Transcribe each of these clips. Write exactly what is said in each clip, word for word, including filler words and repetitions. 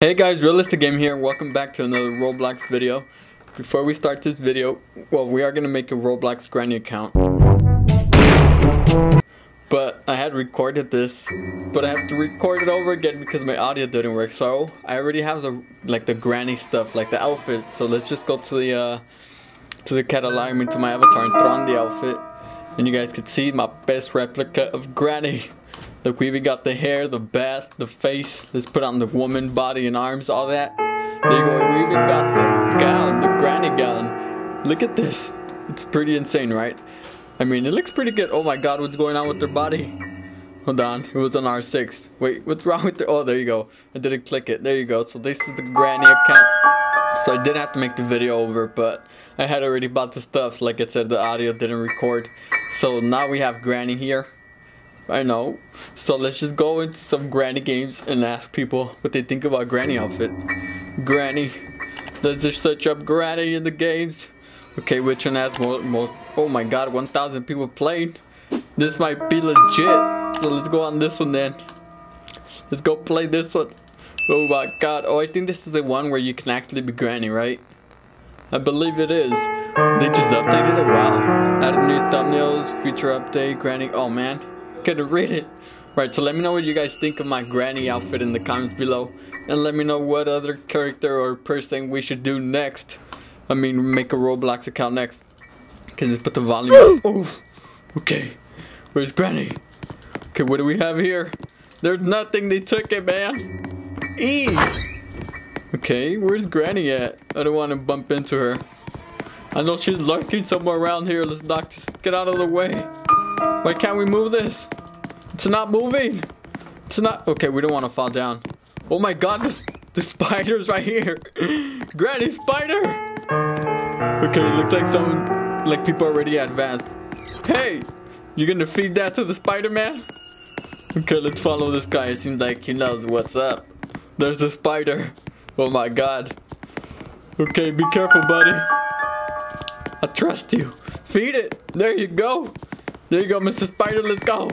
Hey guys, Realistic Game here, and welcome back to another Roblox video. Before we start this video, well, we are gonna make a Roblox granny account. But I had recorded this, but I have to record it over again because my audio didn't work. So I already have the like the granny stuff, like the outfit. So let's just go to the uh, to the catalog, I mean to my avatar, and throw on the outfit, and you guys can see my best replica of granny. Look, we even got the hair, the bath, the face. Let's put on the woman, body and arms, all that. There you go, we even got the gown, the granny gown. Look at this. It's pretty insane, right? I mean, it looks pretty good. Oh my god, what's going on with their body? Hold on, it was on R six. Wait, what's wrong with the... Oh, there you go. I didn't click it. There you go. So this is the granny account. So I did have to make the video over, but I had already bought the stuff. Like I said, the audio didn't record. So now we have granny here. I know. So let's just go into some granny games and ask people what they think about granny outfit. Granny. Let's just search up granny in the games. Okay, which one has more, more oh my god, one thousand people played. This might be legit. So let's go on this one then. Let's go play this one. Oh my god. Oh, I think this is the one where you can actually be granny, right? I believe it is. They just updated it. Wow. Added new thumbnails, feature update, granny. Oh man. To read it right, so let me know what you guys think of my granny outfit in the comments below, and let me know what other character or person we should do next. I mean, make a Roblox account next. Can just put the volume oh okay, where's granny? Okay, what do we have here? There's nothing, they took it, man. E okay, where's granny at? I don't want to bump into her. I know she's lurking somewhere around here. Let's knock this, get out of the way. Why can't we move this? It's not moving. It's not. Okay, we don't want to fall down. Oh my god, this, the spider's right here. Granny spider. Okay, it looks like some like people already advanced. Hey, you're gonna feed that to the Spider-Man? Okay, let's follow this guy. It seems like he knows what's up. There's the spider. Oh my god. Okay, be careful, buddy. I trust you. Feed it. There you go. There you go, Mister Spider, let's go.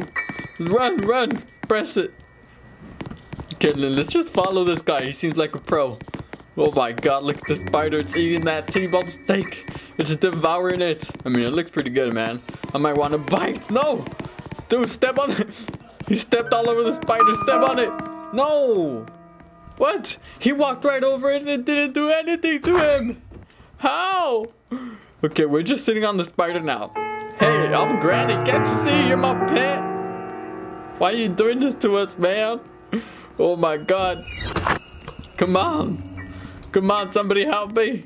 Run, run, press it. Okay, let's just follow this guy. He seems like a pro. Oh my god, look at the spider. It's eating that T-bone steak. It's devouring it. I mean, it looks pretty good, man. I might want to bite. No! Dude, step on it. He stepped all over the spider. Step on it. No! What? He walked right over it and it didn't do anything to him. How? Okay, we're just sitting on the spider now. Hey, I'm Granny, can't you see? You're my pet. Why are you doing this to us, man? Oh my god. Come on. Come on, somebody help me.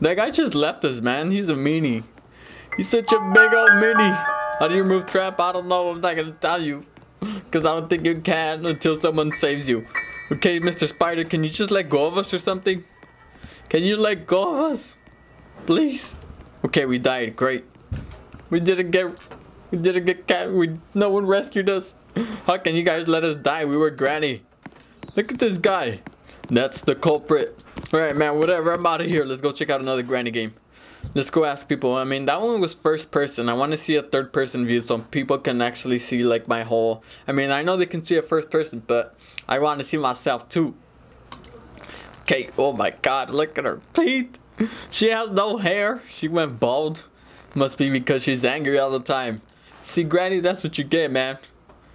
That guy just left us, man. He's a meanie. He's such a big old meanie. How do you remove trap? I don't know. I'm not gonna tell you. Because I don't think you can until someone saves you. Okay, Mister Spider, can you just let go of us or something? Can you let go of us? Please? Okay, we died. Great. We didn't get, we didn't get cat, we, no one rescued us. How can you guys let us die? We were granny. Look at this guy. That's the culprit. All right, man, whatever, I'm out of here. Let's go check out another granny game. Let's go ask people. I mean, that one was first person. I want to see a third person view so people can actually see like my whole, I mean, I know they can see a first person, but I want to see myself too. Okay, oh my God, look at her teeth. She has no hair. She went bald. Must be because she's angry all the time. See, Granny, that's what you get, man.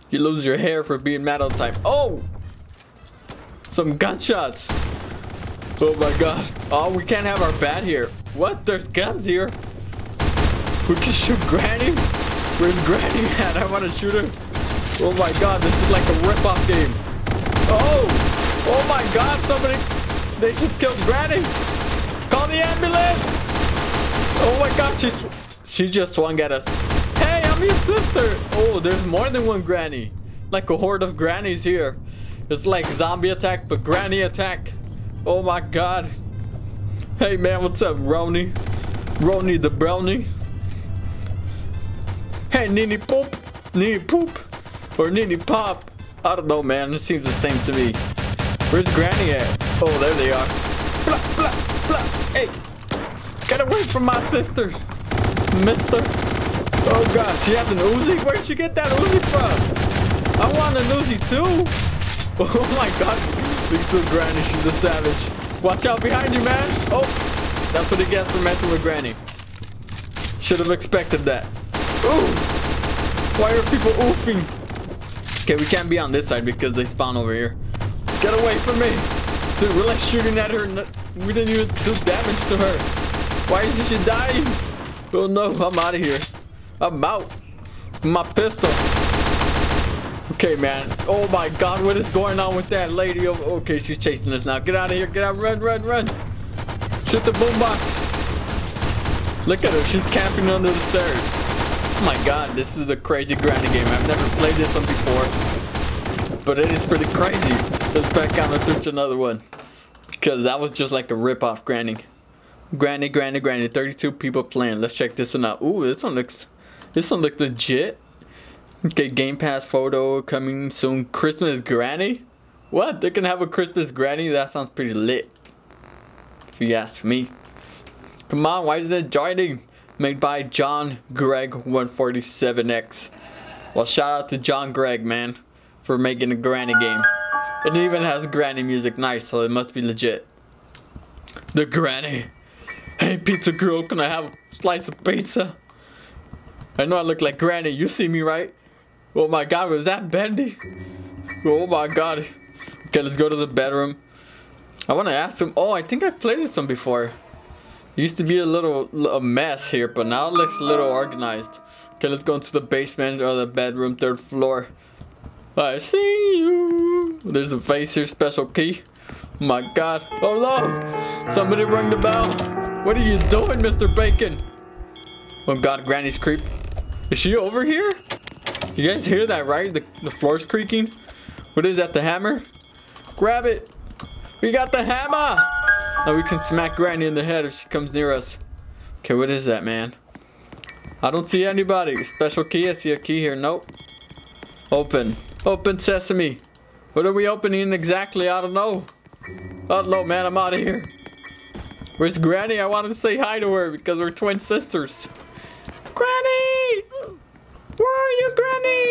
You lose your hair for being mad all the time. Oh! Some gunshots. Oh, my God. Oh, we can't have our bat here. What? There's guns here. We can shoot Granny? Where's Granny at? I want to shoot her. Oh, my God. This is like a rip-off game. Oh! Oh, my God. Somebody... They just killed Granny. Call the ambulance. Oh my god, she, she just swung at us. Hey, I'm your sister. Oh, there's more than one granny. Like a horde of grannies here. It's like zombie attack, but granny attack. Oh my god. Hey man, what's up, Roni? Roni the brownie. Hey, Nini Poop. Nini Poop. Or Nini Pop. I don't know, man. It seems the same to me. Where's granny at? Oh, there they are. Blah, blah, blah. Hey. Get away from my sister, mister. Oh god, she has an Uzi? Where'd she get that Uzi from? I want an Uzi too. Oh my god, Please do Granny, she's a savage. Watch out behind you, man. Oh, that's what he gets for messing with Granny. Should have expected that. Ooh, why are people oofing? Okay, we can't be on this side because they spawn over here. Get away from me. Dude, we're like shooting at her. We didn't even do damage to her. Why is she dying? Oh no, I'm out of here. I'm out. My pistol. Okay, man. Oh my God, what is going on with that lady? Okay, she's chasing us now. Get out of here. Get out. Run, run, run. Shoot the boombox. Look at her. She's camping under the stairs. Oh my God, this is a crazy Granny game. I've never played this one before, but it is pretty crazy. Let's back out and search another one, because that was just like a rip-off Granny. Granny, Granny, Granny. thirty-two people playing. Let's check this one out. Ooh, this one looks... This one looks legit. Okay, Game Pass photo coming soon. Christmas Granny? What? They're gonna have a Christmas Granny? That sounds pretty lit, if you ask me. Come on, why is that joining? Made by John Gregg one forty-seven X. Well, shout out to John Gregg, man, for making a Granny game. It even has Granny music. Nice, so it must be legit. The Granny. Hey, pizza girl, can I have a slice of pizza? I know I look like Granny. You see me, right? Oh my God, was that Bendy? Oh my God. Okay, let's go to the bedroom. I want to ask him. Oh, I think I've played this one before. It used to be a little a mess here, but now it looks a little organized. Okay, let's go into the basement or the bedroom, third floor. I see you. There's a face here, special key. Oh my God. Oh no! Somebody rang the bell. What are you doing, Mister Bacon? Oh God, Granny's creep. Is she over here? You guys hear that, right? The, the floor's creaking. What is that, the hammer? Grab it. We got the hammer. Now we can smack Granny in the head if she comes near us. Okay, what is that, man? I don't see anybody. Special key, I see a key here. Nope. Open. Open sesame. What are we opening exactly? I don't know. Oh no, man, I'm out of here. Where's Granny? I wanted to say hi to her because we're twin sisters. Granny! Where are you, Granny?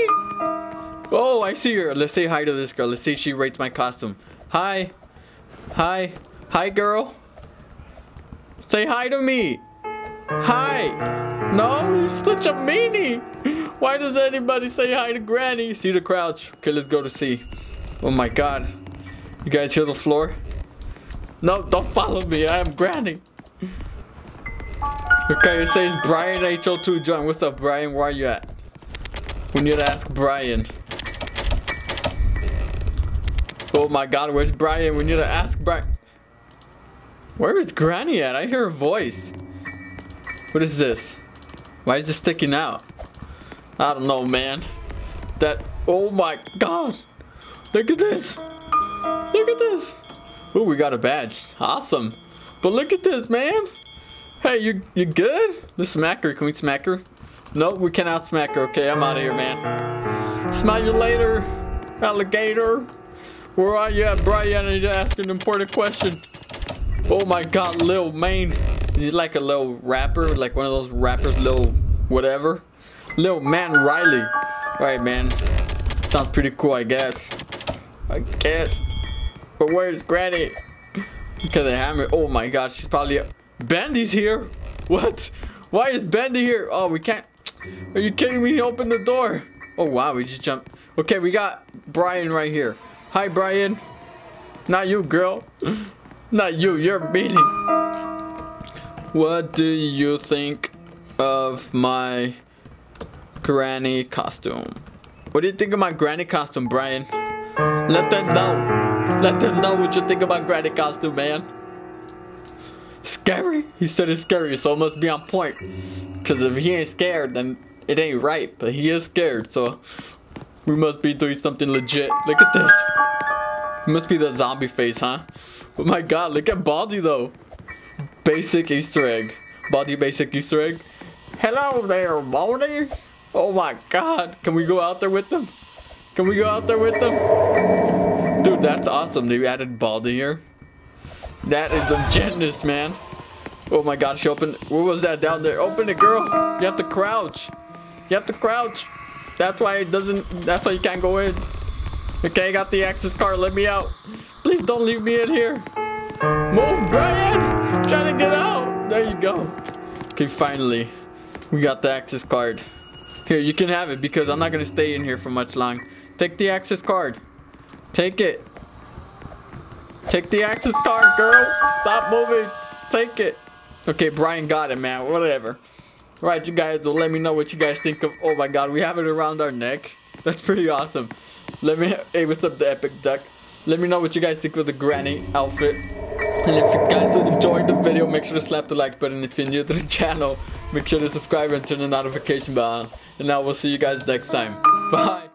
Oh, I see her. Let's say hi to this girl. Let's see if she rates my costume. Hi. Hi. Hi, girl. Say hi to me. Hi. No, you're such a meanie. Why does anybody say hi to Granny? See the crouch. Okay, let's go to C. Oh my God. You guys hear the floor? No, don't follow me. I am Granny. Okay, it says Brian H O two John. What's up, Brian? Where are you at? We need to ask Brian. Oh my God, where's Brian? We need to ask Brian. Where is Granny at? I hear a voice. What is this? Why is this sticking out? I don't know, man. That. Oh my God. Look at this. Look at this. Ooh, we got a badge. Awesome. But look at this, man. Hey, you you good? Let's smack her. Can we smack her? Nope, we cannot smack her. Okay, I'm out of here, man. Smile you later, alligator. Where are you at, Brian? I need to ask an important question. Oh my God, Lil Main. He's like a little rapper, like one of those rappers, Lil whatever. Lil Man Riley. Alright, man. Sounds pretty cool, I guess. I guess. But where's Granny? Look at the hammer. Oh my God, she's probably a Bendy's here. What? Why is Bendy here? Oh, we can't. Are you kidding me? He opened the door. Oh wow, we just jumped. Okay, we got Brian right here. Hi, Brian. Not you, girl. Not you. You're meaning. What do you think of my Granny costume? What do you think of my Granny costume, Brian? Let them know. Let them know what you think about Granny costume, man. Scary? He said it's scary, so it must be on point. Because if he ain't scared, then it ain't right. But he is scared, so we must be doing something legit. Look at this. It must be the zombie face, huh? Oh my God, look at Baldi, though. Basic Easter egg. Baldi basic Easter egg. Hello there, Baldi. Oh my God. Can we go out there with them? Can we go out there with them? Dude, that's awesome. They added Baldi here. That is legitness, man. Oh my God, she opened. What was that down there? Open it, girl. You have to crouch. You have to crouch. That's why it doesn't. That's why you can't go in. Okay, I got the access card. Let me out. Please don't leave me in here. Move, Brian! I'm trying to get out. There you go. Okay, finally. We got the access card. Here, you can have it because I'm not going to stay in here for much long. Take the access card. Take it. Take the access card, girl. Stop moving. Take it. Okay, Brian got it, man. Whatever. All right, you guys, well, let me know what you guys think of... Oh, my God. We have it around our neck. That's pretty awesome. Let me... Hey, what's up, the epic duck? Let me know what you guys think of the granny outfit. And if you guys enjoyed the video, make sure to slap the like button. If you're new to the channel, make sure to subscribe and turn the notification bell on. And I will see you guys next time. Bye.